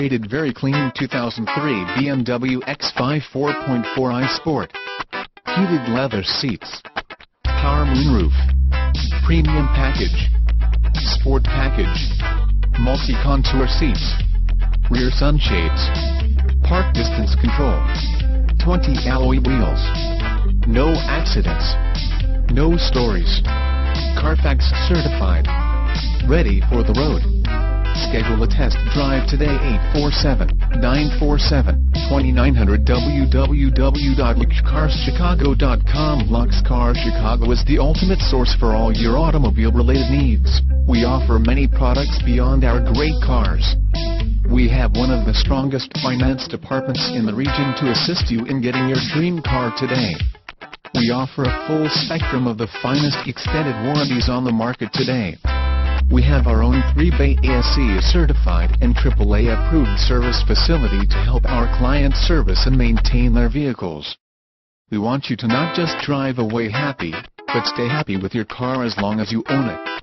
anticipated very clean 2003 BMW X5 4.4i Sport. Heated leather seats, power moonroof, premium package, sport package, multi-contour seats, rear sunshades, park distance control, 20 alloy wheels, no accidents, no stories, Carfax certified, ready for the road. Schedule a test drive today. 847-947-2900. www.luxcarschicago.com. Lux Cars Chicago is the ultimate source for all your automobile-related needs. We offer many products beyond our great cars. We have one of the strongest finance departments in the region to assist you in getting your dream car today. We offer a full spectrum of the finest extended warranties on the market today. We have our own 3-bay ASE certified and AAA approved service facility to help our clients service and maintain their vehicles. We want you to not just drive away happy, but stay happy with your car as long as you own it.